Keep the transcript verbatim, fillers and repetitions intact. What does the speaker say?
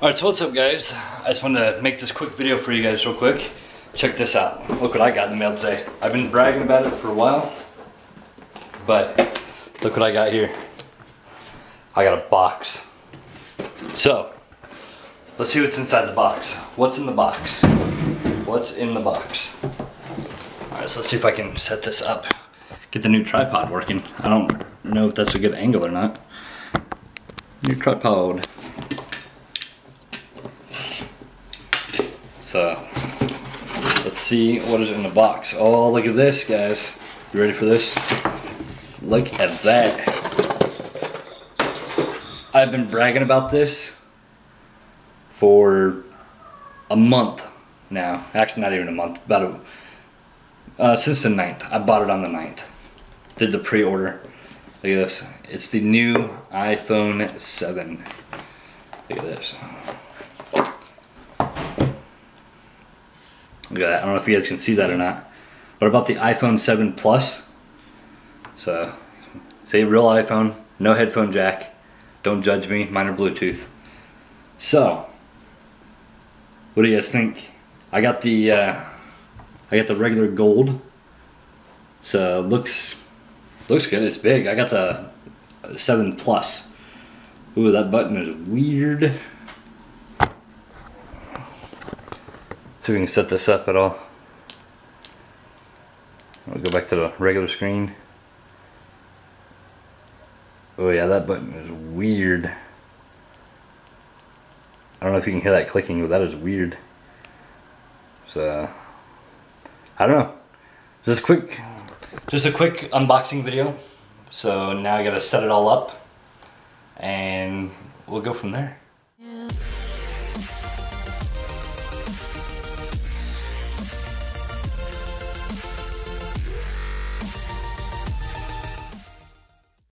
Alright, so what's up guys? I just wanted to make this quick video for you guys real quick. Check this out. Look what I got in the mail today. I've been bragging about it for a while, but look what I got here. I got a box. So, let's see what's inside the box. What's in the box? What's in the box? Alright, so let's see if I can set this up. Get the new tripod working. I don't know if that's a good angle or not. New tripod. So, let's see what is in the box. Oh, look at this, guys. You ready for this? Look at that. I've been bragging about this for a month now. Actually, not even a month. About a, uh, since the ninth. I bought it on the ninth. Did the pre-order. Look at this. It's the new iPhone seven. Look at this. Look at that. I don't know if you guys can see that or not. But I bought the iPhone seven Plus. So, it's a real iPhone. No headphone jack. Don't judge me. Mine are Bluetooth. So, what do you guys think? I got the uh, I got the regular gold. So looks looks good. It's big. I got the seven Plus. Ooh, that button is weird. See if we can set this up at all. I'll go back to the regular screen. Oh yeah, that button is weird. I don't know if you can hear that clicking, but that is weird. So I don't know. Just quick, just a quick unboxing video. So now I gotta set it all up, and we'll go from there.